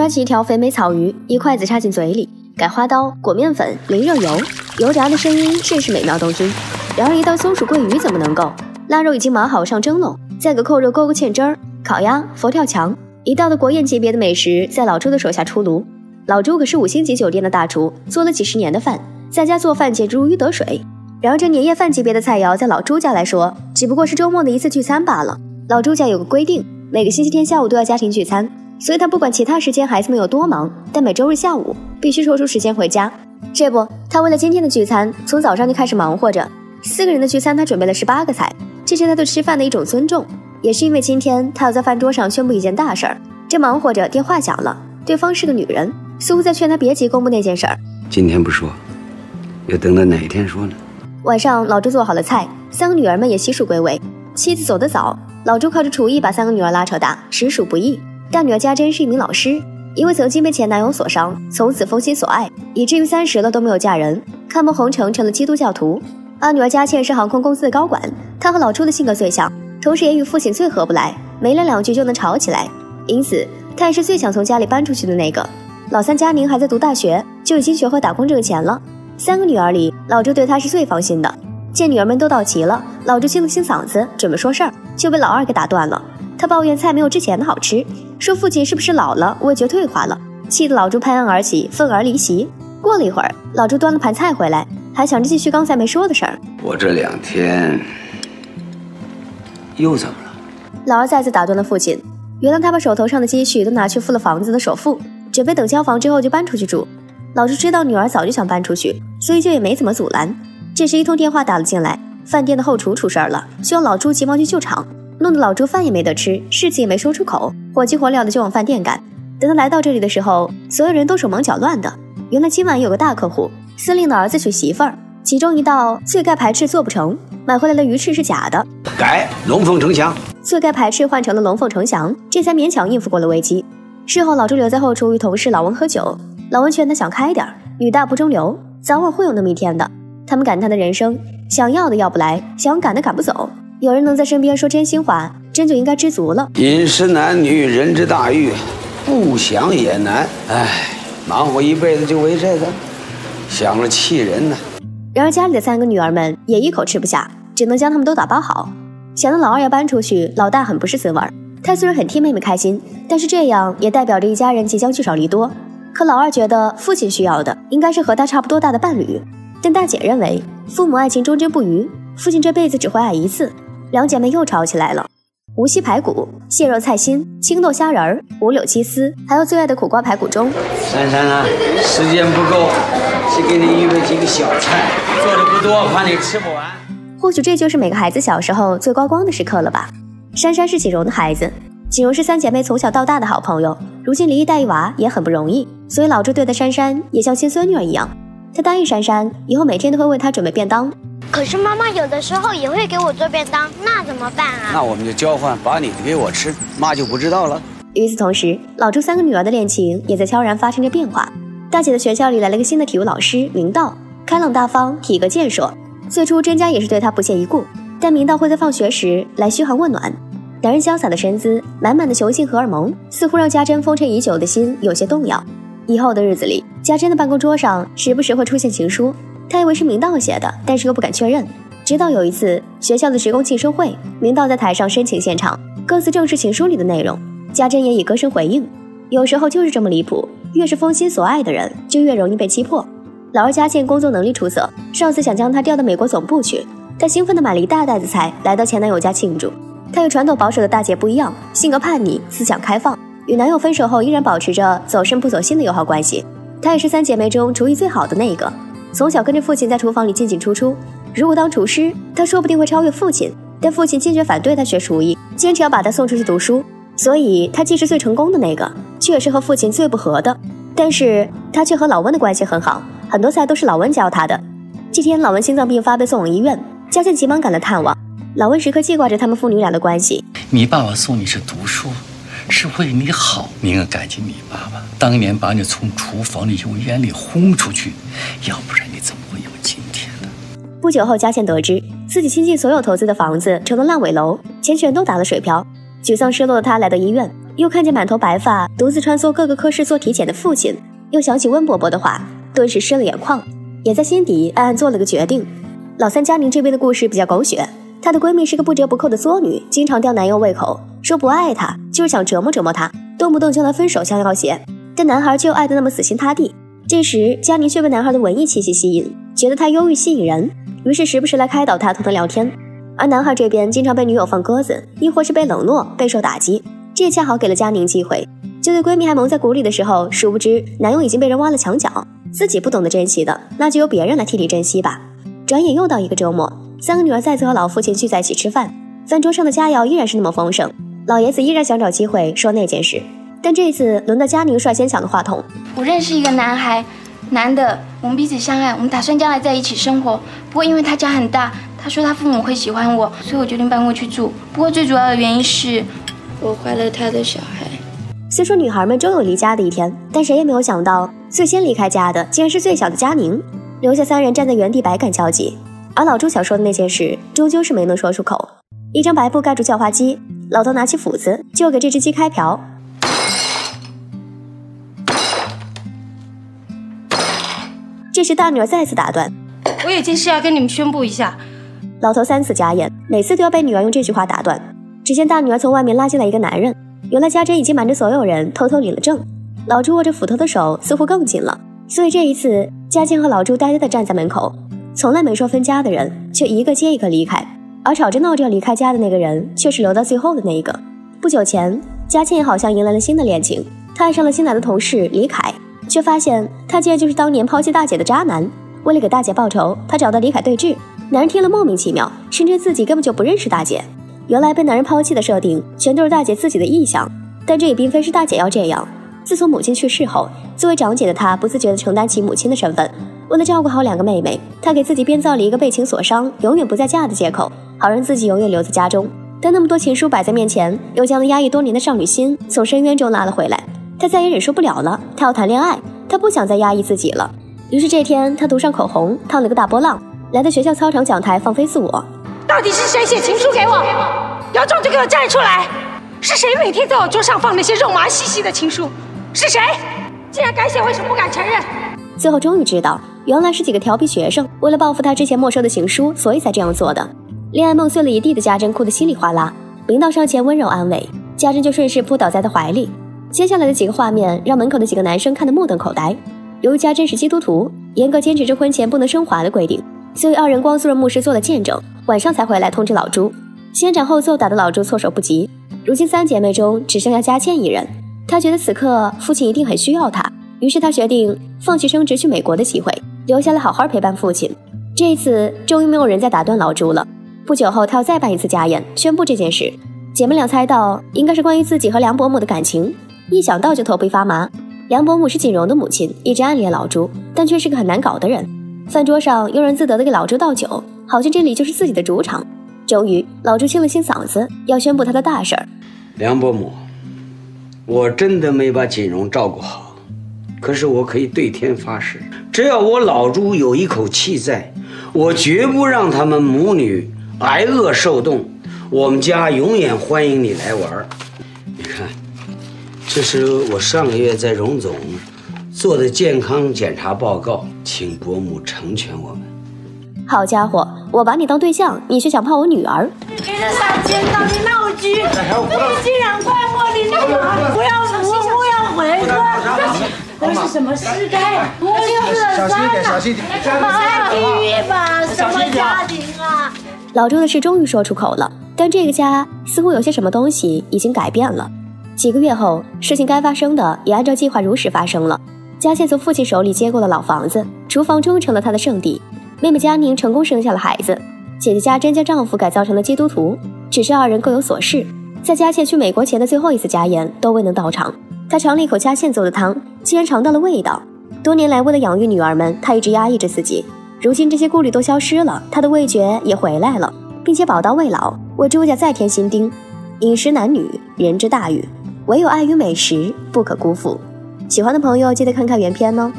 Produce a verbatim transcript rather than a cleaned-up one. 抓起一条肥美草鱼，一筷子插进嘴里，改花刀裹面粉，淋热油，油炸的声音甚是美妙动听。然而一道松鼠桂鱼怎么能够？腊肉已经码好上蒸笼，再给扣肉勾个芡汁儿，烤鸭、佛跳墙，一道的国宴级别的美食在老周的手下出炉。老周可是五星级酒店的大厨，做了几十年的饭，在家做饭简直如鱼得水。然而这年夜饭级别的菜肴，在老周家来说，只不过是周末的一次聚餐罢了。老周家有个规定，每个星期天下午都要家庭聚餐，所以他不管其他时间孩子们有多忙，但每周日下午必须抽出时间回家。这不，他为了今天的聚餐，从早上就开始忙活着。四个人的聚餐，他准备了十八个菜，这是他对吃饭的一种尊重，也是因为今天他要在饭桌上宣布一件大事儿。正忙活着，电话响了，对方是个女人，似乎在劝他别急公布那件事儿。今天不说，要等到哪一天说呢？晚上，老周做好了菜，三个女儿们也悉数归位。妻子走得早，老周靠着厨艺把三个女儿拉扯大，实属不易。大女儿家珍是一名老师，因为曾经被前男友所伤，从此封心所爱，以至于三十了都没有嫁人，看破红尘，成了基督教徒。二女儿佳倩是航空公司的高管，她和老周的性格最像，同时也与父亲最合不来，没了两句就能吵起来，因此她也是最想从家里搬出去的那个。老三佳宁还在读大学，就已经学会打工挣钱了。三个女儿里，老周对她是最放心的。见女儿们都到齐了，老周清了清嗓子，准备说事儿，就被老二给打断了。他抱怨菜没有之前的好吃，说父亲是不是老了，味觉退化了，气得老周拍案而起，愤而离席。过了一会儿，老周端了盘菜回来，还想着继续刚才没说的事儿。我这两天又怎么了？老二再次打断了父亲。原来他把手头上的积蓄都拿去付了房子的首付，准备等交房之后就搬出去住。老周知道女儿早就想搬出去，所以就也没怎么阻拦。这时一通电话打了进来，饭店的后厨出事了，需要老周急忙去救场，弄得老周饭也没得吃，事情也没说出口，火急火燎的就往饭店赶。等他来到这里的时候，所有人都手忙脚乱的。原来今晚有个大客户，司令的儿子娶媳妇儿，其中一道醉盖排翅做不成，买回来的鱼翅是假的，改龙凤呈祥，醉盖排翅换成了龙凤呈祥，这才勉强应付过了危机。事后老周留在后厨与同事老文喝酒，老文劝他想开点，女大不中留，早晚会有那么一天的。他们感叹的人生，想要的要不来，想赶的赶不走，有人能在身边说真心话，真就应该知足了。饮食男女，人之大欲，不想也难。唉，忙活一辈子就为这个，想了气人呢。然而家里的三个女儿们也一口吃不下，只能将她们都打包好。想到老二要搬出去，老大很不是滋味。他虽然很替妹妹开心，但是这样也代表着一家人即将聚少离多。可老二觉得父亲需要的应该是和他差不多大的伴侣，但大姐认为父母爱情忠贞不渝，父亲这辈子只会爱一次。两姐妹又吵起来了。无锡排骨、蟹肉菜心、青豆虾仁、五柳鸡丝，还有最爱的苦瓜排骨粥。珊珊啊，时间不够，先给你预备几个小菜，做的不多，怕你吃不完。或许这就是每个孩子小时候最高光的时刻了吧。珊珊是锦荣的孩子，锦荣是三姐妹从小到大的好朋友，如今离异带一娃也很不容易，所以老周对待珊珊也像亲孙女儿一样。他答应珊珊以后每天都会为她准备便当。可是妈妈有的时候也会给我做便当，那怎么办啊？那我们就交换，把你的给我吃，妈就不知道了。与此同时，老周三个女儿的恋情也在悄然发生着变化。大姐的学校里来了个新的体育老师明道，开朗大方，体格健硕。最初甄家也是对他不屑一顾，但明道会在放学时来嘘寒问暖。男人潇洒的身姿，满满的雄性荷尔蒙，似乎让家珍风尘已久的心有些动摇。以后的日子里，家珍的办公桌上时不时会出现情书。他以为是明道写的，但是又不敢确认。直到有一次学校的职工庆生会，明道在台上深情献唱，歌词正是情书里的内容，家珍也以歌声回应。有时候就是这么离谱，越是封心所爱的人，就越容易被击破。老二佳倩工作能力出色，上司想将她调到美国总部去，她兴奋地买了一大袋子菜来到前男友家庆祝。她与传统保守的大姐不一样，性格叛逆，思想开放，与男友分手后依然保持着走肾不走心的友好关系。她也是三姐妹中厨艺最好的那一个，从小跟着父亲在厨房里进进出出，如果当厨师，他说不定会超越父亲，但父亲坚决反对他学厨艺，坚持要把他送出去读书。所以他既是最成功的那个，却也是和父亲最不合的。但是他却和老温的关系很好，很多菜都是老温教他的。这天老温心脏病发被送往医院，佳倩急忙赶来探望。老温时刻记挂着他们父女俩的关系。你爸爸送你是读书，是为你好，明儿感激你爸爸当年把你从厨房的油烟里轰出去，要不然你怎么会有今天呢？不久后，佳倩得知自己倾尽所有投资的房子成了烂尾楼，钱全都打了水漂。沮丧失落的她来到医院，又看见满头白发、独自穿梭各个科室做体检的父亲，又想起温伯伯的话，顿时湿了眼眶，也在心底暗暗做了个决定。老三佳宁这边的故事比较狗血，她的闺蜜是个不折不扣的作女，经常吊男友胃口，说不爱她，就是想折磨折磨她，动不动就来分手相要挟，但男孩却又爱得那么死心塌地。这时佳宁却被男孩的文艺气息吸引，觉得他忧郁吸引人，于是时不时来开导他，同他聊天。而男孩这边经常被女友放鸽子，亦或是被冷落，备受打击，这也恰好给了佳宁机会。就对闺蜜还蒙在鼓里的时候，殊不知男友已经被人挖了墙角，自己不懂得珍惜的，那就由别人来替你珍惜吧。转眼又到一个周末，三个女儿再次和老父亲聚在一起吃饭，饭桌上的佳肴依然是那么丰盛，老爷子依然想找机会说那件事，但这次轮到佳宁率先抢了话筒。我认识一个男孩，男的，我们彼此相爱，我们打算将来在一起生活。不过因为他家很大，他说他父母会喜欢我，所以我决定搬过去住。不过最主要的原因是，我怀了他的小孩。虽说女孩们终有离家的一天，但谁也没有想到，最先离开家的竟然是最小的佳宁，留下三人站在原地百感交集。而老朱想说的那件事，终究是没能说出口。一张白布盖住叫花鸡，老头拿起斧子就要给这只鸡开瓢。这时大女儿再次打断，我有件事要跟你们宣布一下。老头三次眨眼，每次都要被女儿用这句话打断。只见大女儿从外面拉进来一个男人，原来家珍已经瞒着所有人偷偷领了证。老朱握着斧头的手似乎更紧了，所以这一次家珍和老朱呆呆地站在门口，从来没说分家的人却一个接一个离开，而吵着闹着要离开家的那个人却是留到最后的那一个。不久前家珍也好像迎来了新的恋情，她爱上了新来的同事李凯，却发现他竟然就是当年抛弃大姐的渣男。为了给大姐报仇，他找到李凯对峙，男人听了莫名其妙，甚至自己根本就不认识大姐。原来被男人抛弃的设定全都是大姐自己的臆想，但这也并非是大姐要这样。自从母亲去世后，作为长姐的她不自觉地承担起母亲的身份，为了照顾好两个妹妹，她给自己编造了一个被情所伤永远不再嫁的借口，好让自己永远留在家中。但那么多情书摆在面前，又将那压抑多年的少女心从深渊中拉了回来。她再也忍受不了了，她要谈恋爱，她不想再压抑自己了。于是这天，她涂上口红，烫了个大波浪，来到学校操场讲台放飞自我。到底是谁写情书给我？有种就给我站出来！是谁每天在我桌上放那些肉麻兮兮的情书？是谁？既然敢写，为什么不敢承认？最后终于知道，原来是几个调皮学生为了报复她之前没收的情书，所以才这样做的。恋爱梦碎了一地的家珍哭得稀里哗啦，明道上前温柔安慰，家珍就顺势扑倒在她怀里。接下来的几个画面让门口的几个男生看得目瞪口呆。由于家珍是基督徒，严格坚持着婚前不能升华的规定，所以二人光素润牧师做了见证，晚上才回来通知老朱。先斩后奏打得老朱措手不及，如今三姐妹中只剩下佳倩一人。她觉得此刻父亲一定很需要她，于是她决定放弃升职去美国的机会，留下来好好陪伴父亲。这一次终于没有人再打断老朱了。不久后她要再办一次家宴，宣布这件事。姐妹俩猜到应该是关于自己和梁伯母的感情，一想到就头皮发麻。梁伯母是锦荣的母亲，一直暗恋老朱，但却是个很难搞的人。饭桌上悠然自得地给老朱倒酒，好像这里就是自己的主场。终于老朱清了清嗓子，要宣布他的大事儿。梁伯母，我真的没把锦荣照顾好，可是我可以对天发誓，只要我老朱有一口气在，我绝不让他们母女挨饿受冻，我们家永远欢迎你来玩。你看，这是我上个月在荣总做的健康检查报告，请伯母成全我们。好家伙，我把你当对象，你却想泡我女儿？你这傻尖刀，你闹剧！你竟然怪我，你那么不要不要回我！那是什么事该？不是啊！小心一点，小心一点！妈，地狱吧，什么家庭啊！老周的事终于说出口了，但这个家似乎有些什么东西已经改变了。几个月后，事情该发生的也按照计划如实发生了。佳倩从父亲手里接过了老房子，厨房终于成了她的圣地。妹妹佳宁成功生下了孩子，姐姐佳珍将丈夫改造成了基督徒。只是二人各有所事，在佳倩去美国前的最后一次家宴都未能到场。她尝了一口佳倩做的汤，竟然尝到了味道。多年来为了养育女儿们，她一直压抑着自己，如今这些顾虑都消失了，她的味觉也回来了，并且宝刀未老，为朱家再添新丁。饮食男女，人之大欲，唯有爱与美食不可辜负。喜欢的朋友记得看看原片哦。